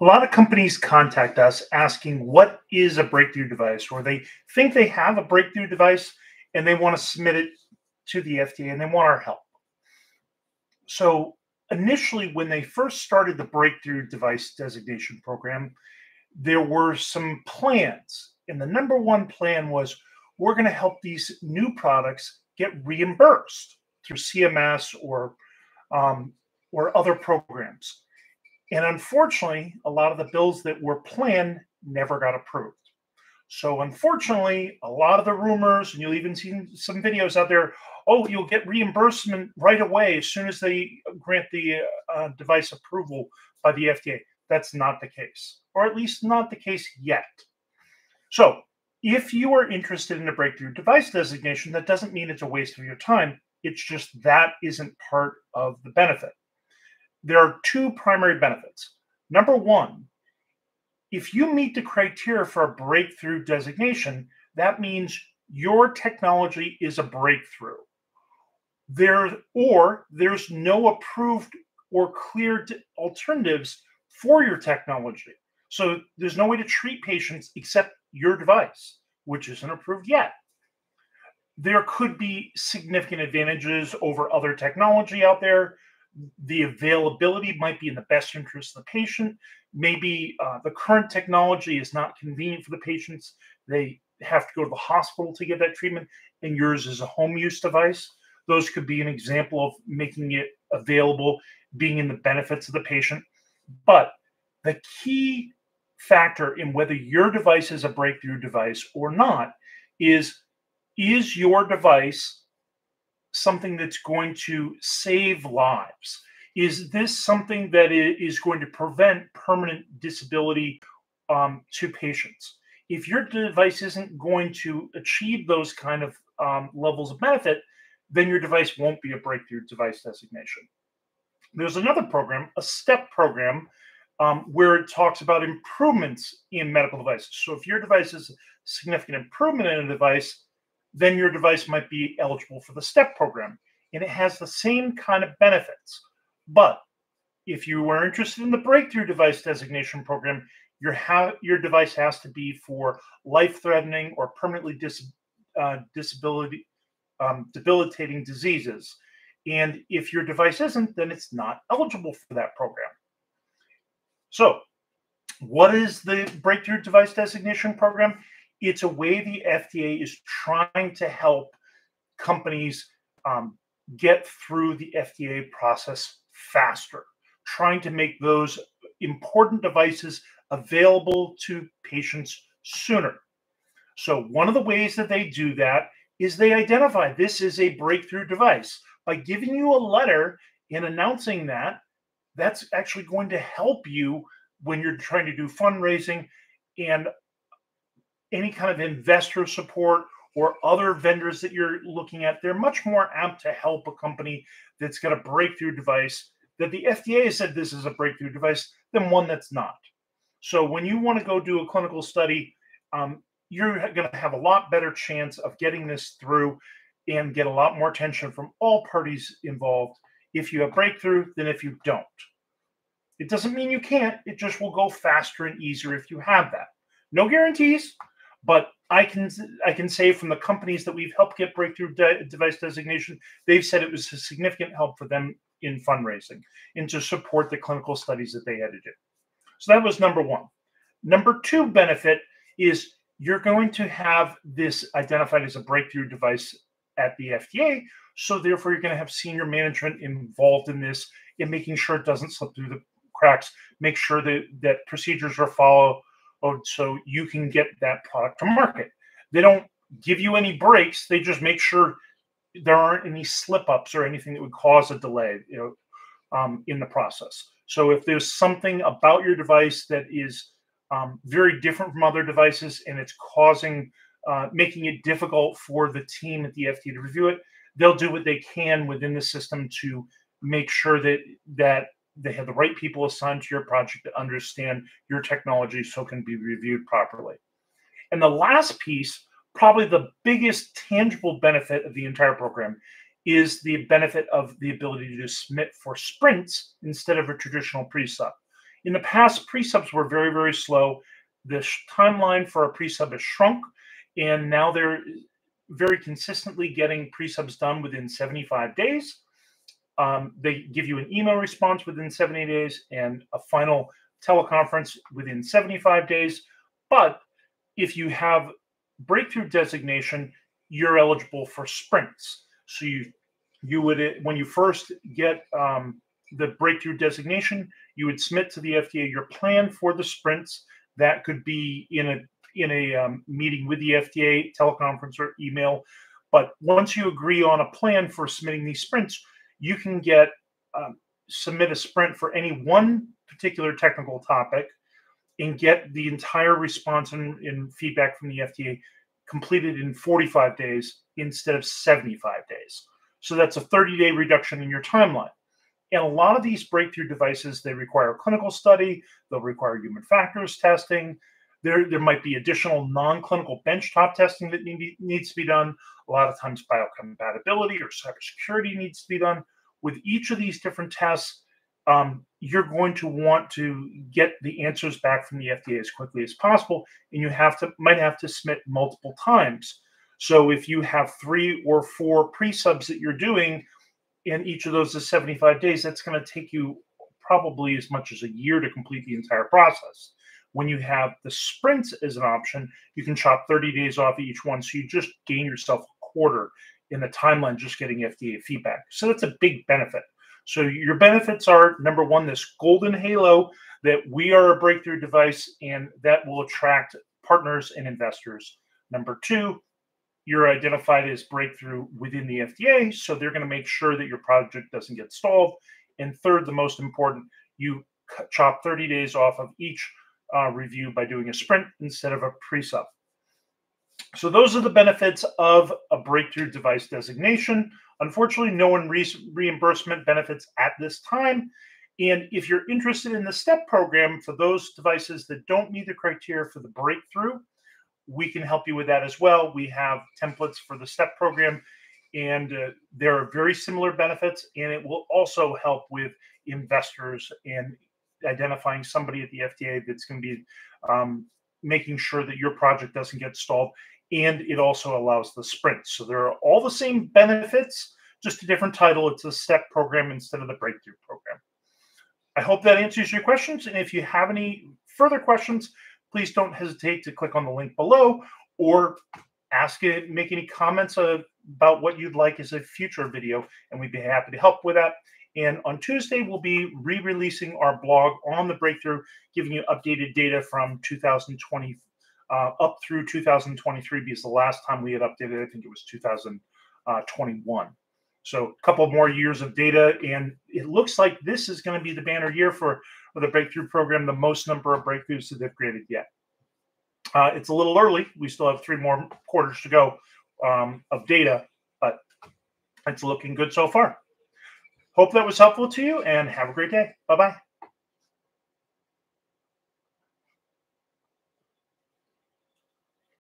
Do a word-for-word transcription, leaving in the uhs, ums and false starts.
A lot of companies contact us asking what is a breakthrough device, or they think they have a breakthrough device and they want to submit it to the F D A and they want our help. So initially, when they first started the breakthrough device designation program, there were some plans. And the number one plan was, we're going to help these new products get reimbursed through C M S or, um, or other programs. And unfortunately, a lot of the bills that were planned never got approved. So unfortunately, a lot of the rumors, and you'll even see some videos out there, oh, you'll get reimbursement right away as soon as they grant the uh, device approval by the F D A. That's not the case, or at least not the case yet. So if you are interested in a breakthrough device designation, that doesn't mean it's a waste of your time. It's just that isn't part of the benefit. There are two primary benefits. Number one, if you meet the criteria for a breakthrough designation, that means your technology is a breakthrough. There, or there's no approved or cleared alternatives for your technology. So there's no way to treat patients except your device, which isn't approved yet. There could be significant advantages over other technology out there. The availability might be in the best interest of the patient. Maybe uh, the current technology is not convenient for the patients. They have to go to the hospital to get that treatment, and yours is a home use device. Those could be an example of making it available, being in the benefits of the patient. But the key factor in whether your device is a breakthrough device or not is, is your device something that's going to save lives? Is this something that is going to prevent permanent disability um, to patients? If your device isn't going to achieve those kind of um, levels of benefit, then your device won't be a breakthrough device designation. There's another program, a STEP program, um, where it talks about improvements in medical devices. So if your device is a significant improvement in a device, then your device might be eligible for the STEP program. And it has the same kind of benefits. But if you are interested in the breakthrough device designation program, your, ha your device has to be for life-threatening or permanently dis uh, disability, um, debilitating diseases. And if your device isn't, then it's not eligible for that program. So what is the breakthrough device designation program? It's a way the F D A is trying to help companies um, get through the F D A process faster, trying to make those important devices available to patients sooner. So one of the ways that they do that is they identify this is a breakthrough device. By giving you a letter and announcing that, that's actually going to help you when you're trying to do fundraising and any kind of investor support or other vendors that you're looking at. They're much more apt to help a company that's got a breakthrough device that the F D A has said this is a breakthrough device than one that's not. So when you want to go do a clinical study, um, you're going to have a lot better chance of getting this through and get a lot more attention from all parties involved if you have breakthrough than if you don't. It doesn't mean you can't. It just will go faster and easier if you have that. No guarantees. But I can I can say from the companies that we've helped get breakthrough de device designation, they've said it was a significant help for them in fundraising and to support the clinical studies that they had to do. So that was number one. Number two benefit is you're going to have this identified as a breakthrough device at the F D A. So therefore, you're going to have senior management involved in this and making sure it doesn't slip through the cracks, make sure that, that procedures are followed, so you can get that product to market. They don't give you any breaks. They just make sure there aren't any slip-ups or anything that would cause a delay, you know, um, in the process. So if there's something about your device that is um, very different from other devices and it's causing, uh, making it difficult for the team at the F D A to review it, they'll do what they can within the system to make sure that that they have the right people assigned to your project to understand your technology so it can be reviewed properly. And the last piece, probably the biggest tangible benefit of the entire program, is the benefit of the ability to submit for sprints instead of a traditional pre-sub. In the past, pre-subs were very, very slow. The timeline for a pre-sub has shrunk, and now they're very consistently getting pre-subs done within seventy-five days. Um, they give you an email response within seventy days and a final teleconference within seventy-five days. But if you have breakthrough designation, you're eligible for sprints. So you you would, when you first get um, the breakthrough designation, you would submit to the F D A your plan for the sprints. That could be in a in a um, meeting with the F D A, teleconference, or email. But once you agree on a plan for submitting these sprints, you can get um, submit a sprint for any one particular technical topic and get the entire response and, and feedback from the F D A completed in forty-five days instead of seventy-five days. So that's a thirty-day reduction in your timeline. And a lot of these breakthrough devices, they require a clinical study, they'll require human factors testing. There, there might be additional non-clinical benchtop testing that need, needs to be done. A lot of times biocompatibility or cybersecurity needs to be done. With each of these different tests, um, you're going to want to get the answers back from the F D A as quickly as possible, and you have to might have to submit multiple times. So if you have three or four pre-subs that you're doing, and each of those is seventy-five days, that's going to take you probably as much as a year to complete the entire process. When you have the sprints as an option, you can chop thirty days off of each one. So you just gain yourself a quarter in the timeline just getting F D A feedback. So that's a big benefit. So your benefits are, number one, this golden halo that we are a breakthrough device, and that will attract partners and investors. Number two, you're identified as breakthrough within the F D A, so they're going to make sure that your project doesn't get stalled. And third, the most important, you chop thirty days off of each uh, review by doing a sprint instead of a pre-sub. So those are the benefits of a breakthrough device designation. Unfortunately, no one re reimbursement benefits at this time. And if you're interested in the STEP program for those devices that don't meet the criteria for the breakthrough, we can help you with that as well. We have templates for the STEP program, and uh, there are very similar benefits, and it will also help with investors and identifying somebody at the F D A that's going to be um, making sure that your project doesn't get stalled, and it also allows the sprints. So there are all the same benefits, just a different title. It's a STEP program instead of the breakthrough program. I hope that answers your questions, and if you have any further questions, please don't hesitate to click on the link below or ask it, make any comments uh, about what you'd like as a future video, and we'd be happy to help with that. And on Tuesday, we'll be re-releasing our blog on the breakthrough, giving you updated data from two thousand twenty uh, up through two thousand twenty-three, because the last time we had updated, I think it was two thousand twenty-one. So a couple more years of data, and it looks like this is going to be the banner year for, for the breakthrough program, the most number of breakthroughs that they've graded yet. Uh, it's a little early. We still have three more quarters to go um, of data, but it's looking good so far. Hope that was helpful to you, and have a great day. Bye-bye.